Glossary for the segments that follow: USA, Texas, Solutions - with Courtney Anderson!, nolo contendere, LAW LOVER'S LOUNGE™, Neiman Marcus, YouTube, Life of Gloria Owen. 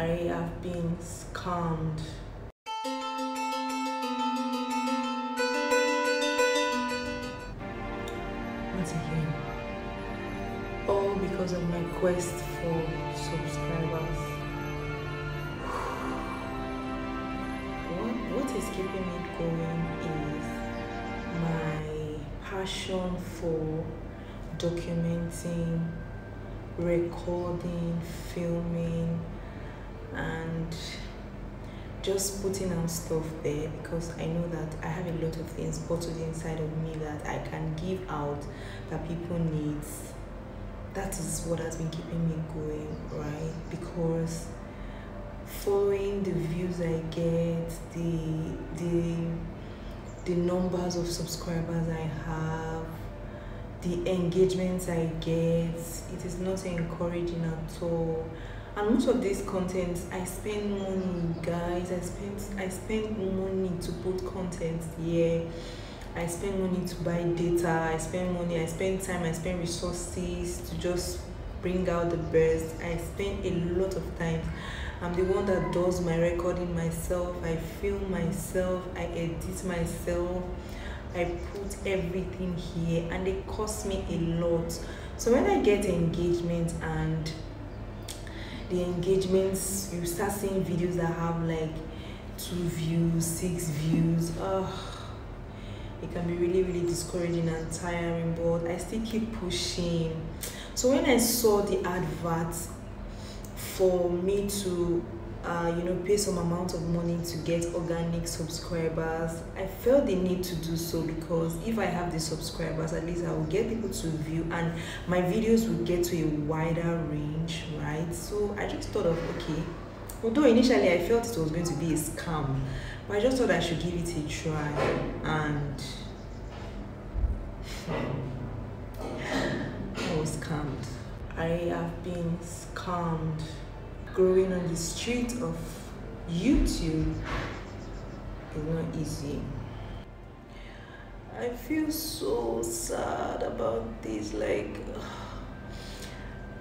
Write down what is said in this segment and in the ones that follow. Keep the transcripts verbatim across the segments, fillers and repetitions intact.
I have been calmed. Once again, all because of my quest for subscribers. What, what is keeping it going is my passion for documenting, recording, filming, and just putting out stuff there, because I know that I have a lot of things bottled inside of me that I can give out that people need. That is what has been keeping me going, right? Because following the views I get, the the the numbers of subscribers I have, the engagements I get, it is not encouraging at all. And most of this content, I spend money, guys. I spend I spend money to put content here. I spend money to buy data. I spend money. I spend time. I spend resources to just bring out the best. I spend a lot of time. I'm the one that does my recording myself. I film myself. I edit myself. I put everything here, and it costs me a lot. So when I get engagement and the engagements, you start seeing videos that have like two views, six views. Oh, it can be really, really discouraging and tiring, but I still keep pushing. So when I saw the advert for me to, uh, you know, pay some amount of money to get organic subscribers, I felt the need to do so, because if I have the subscribers, at least I will get people to view, and my videos will get to a wider range, right? So I just thought of, okay, although initially I felt it was going to be a scam, but I just thought I should give it a try, and I was scammed. I have been scammed. Growing on the street of YouTube is not easy. I feel so sad about this. Like,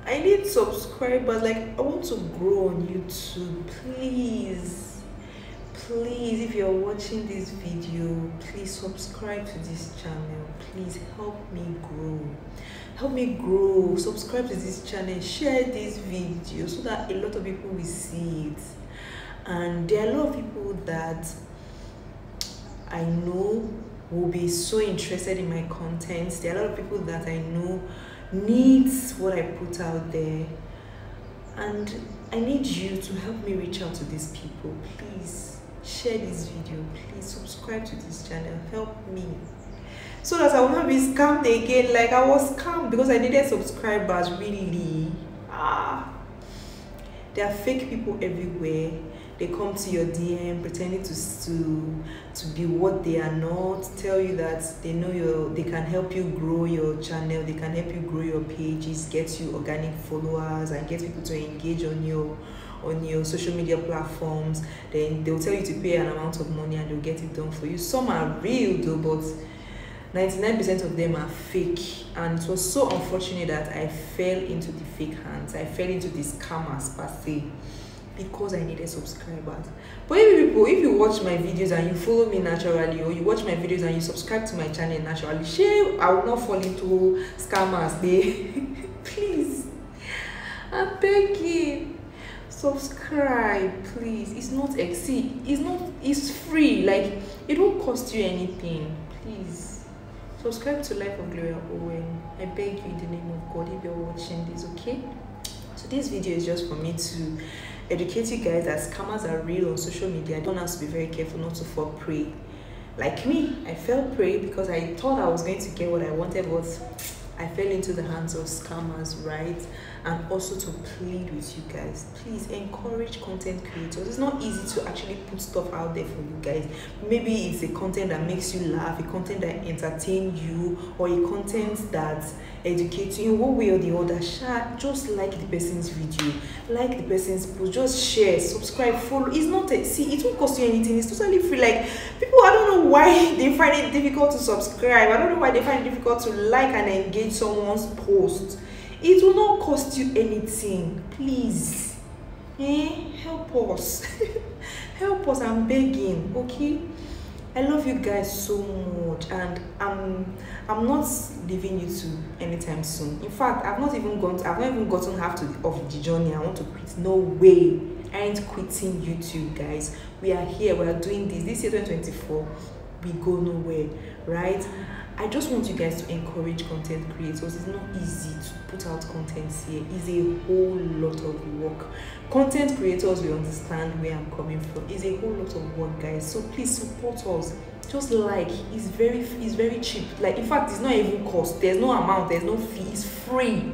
I need subscribers. Like, I want to grow on YouTube. Please, please, if you're watching this video, please subscribe to this channel. Please help me grow. Help me grow. Subscribe to this channel. Share this video so that a lot of people will see it. And there are a lot of people that I know will be so interested in my content. There are a lot of people that I know needs what I put out there. And I need you to help me reach out to these people. Please share this video. Please subscribe to this channel. Help me, so that I will not be scammed again. Like, I was scammed because I needed subscribers, really. Ah, there are fake people everywhere. They come to your D M pretending to to, to be what they are not, tell you that they know your, they can help you grow your channel, they can help you grow your pages, get you organic followers, and get people to engage on your on your social media platforms. Then they'll tell you to pay an amount of money and they'll get it done for you. Some are real though, but ninety-nine percent of them are fake, and it was so unfortunate that I fell into the fake hands. I fell into the scammers per se, because I needed subscribers. But if people, if you watch my videos and you follow me naturally, or you watch my videos and you subscribe to my channel naturally, share, I will not fall into scammers. They, please, I'm begging. Subscribe, please. It's not exceed. It's not. It's free. Like, it won't cost you anything. Please subscribe to Life of Gloria Owen. I beg you in the name of God, if you're watching this, okay? So this video is just for me to educate you guys that scammers are real on social media. I don't have to be very careful not to fall prey. Like me, I fell prey because I thought I was going to get what I wanted, but I fell into the hands of scammers, right? And also to plead with you guys, please encourage content creators. It's not easy to actually put stuff out there for you guys. Maybe it's a content that makes you laugh, a content that entertains you, or a content that educates you in one way or the other. Share, just like the person's video, like the person's post, just share, subscribe, follow. It's not a, see, it won't cost you anything. It's totally free. Like, people, I don't know why they find it difficult to subscribe. I don't know why they find it difficult to like and engage someone's post. It will not cost you anything. Please, Eh? Help us. Help us, I'm begging, okay? I love you guys so much, and I'm I'm not leaving you two anytime soon. In fact, I've not even gone to, I've not even gotten half to the, of the journey. I want to quit. No way. I ain't quitting YouTube, guys. We are here, we are doing this. This year twenty twenty-four, we go nowhere, right? I just want you guys to encourage content creators. It's not easy to put out content here. It's a whole lot of work. Content creators will understand where I'm coming from. It's a whole lot of work, guys. So please support us. Just like, it's very, it's very cheap. Like, in fact, it's not even cost. There's no amount, there's no fee, it's free.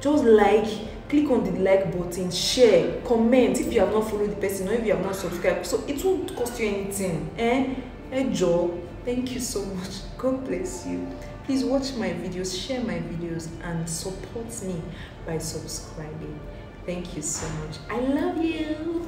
Just like, click on the like button, share, comment if you have not followed the person or if you have not subscribed. So it won't cost you anything. Eh? Eh, Joe? Thank you so much. God bless you. Please watch my videos, share my videos, and support me by subscribing. Thank you so much. I love you.